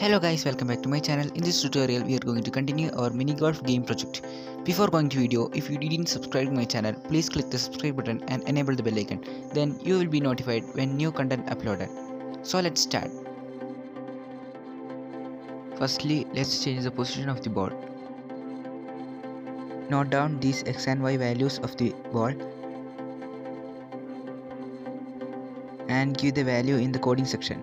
Hello guys, welcome back to my channel. In this tutorial we are going to continue our mini golf game project. Before going to video, if you didn't subscribe to my channel, please click the subscribe button and enable the bell icon. Then you will be notified when new content uploaded. So let's start. Firstly, let's change the position of the ball. Note down these x and y values of the ball and give the value in the coding section.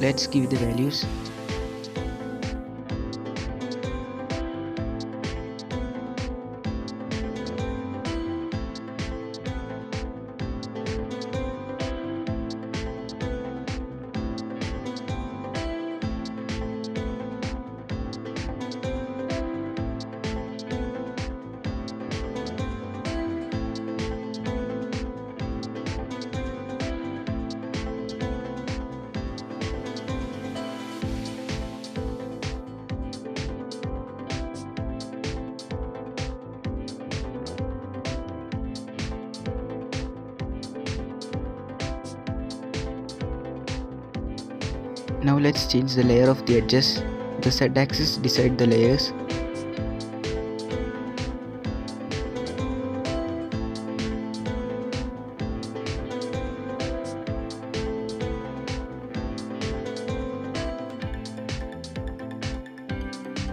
Let's give the values. Now let's change the layer of the edges. The Z axis decides the layers.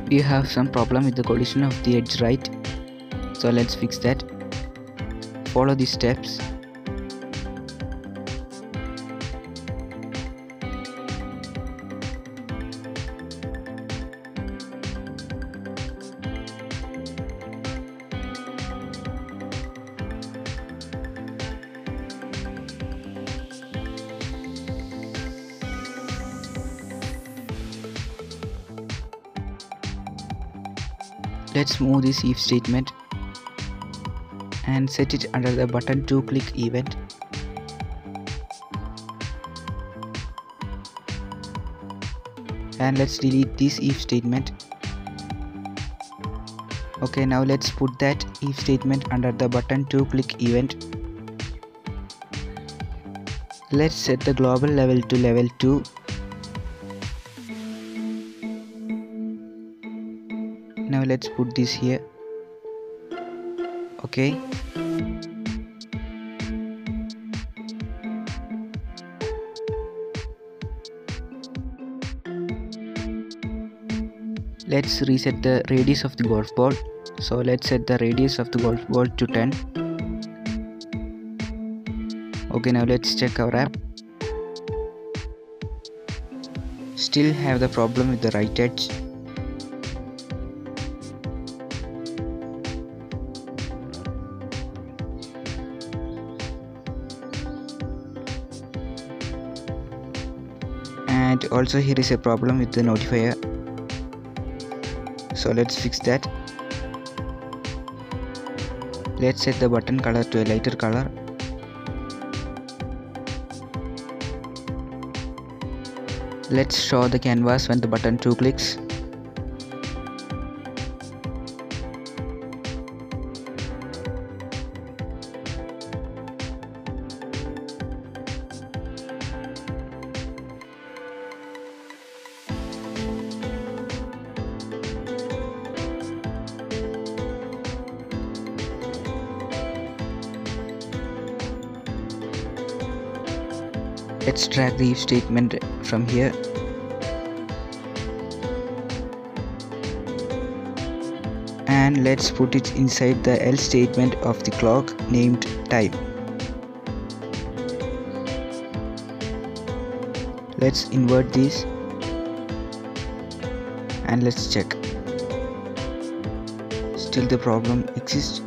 We have some problem with the collision of the edge, right? So let's fix that. Follow these steps. Let's move this if statement and set it under the button to click event. And let's delete this if statement. Okay, now let's put that if statement under the button to click event. Let's set the global level to level 2. Now let's put this here. Okay. Let's reset the radius of the golf ball. So let's set the radius of the golf ball to 10. Okay, now let's check our app. Still have the problem with the right edge. And also here is a problem with the notifier, so let's fix that. Let's set the button color to a lighter color. Let's show the canvas when the button 2 clicks. Let's drag the if statement from here. And let's put it inside the else statement of the clock named time. Let's invert this. And let's check. Still the problem exists.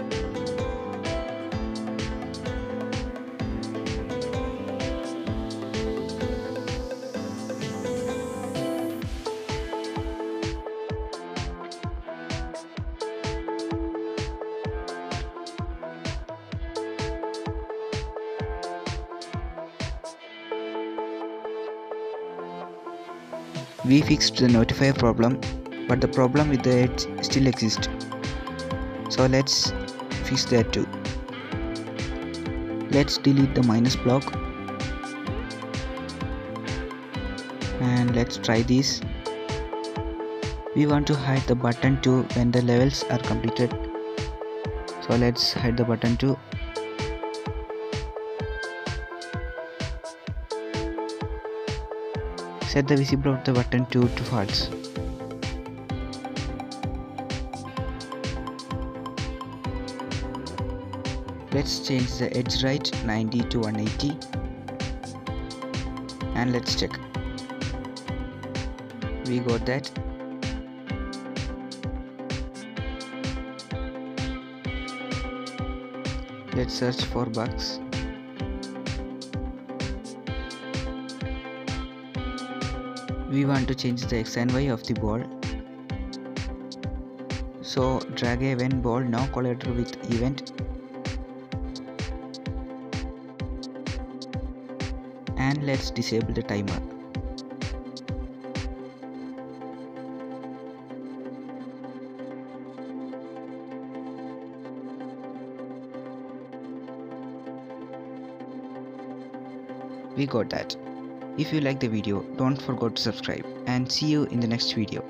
We fixed the notify problem, but the problem with the edge still exists. So let's fix that too. Let's delete the minus block and let's try this. We want to hide the button too when the levels are completed. So let's hide the button too. Set the visible of the button too to false. Let's change the edge right 90 to 180 and let's check. We got that. Let's search for bugs. We want to change the X and Y of the ball. So drag event ball now collided with event. And let's disable the timer. We got that. If you like the video, don't forget to subscribe and see you in the next video.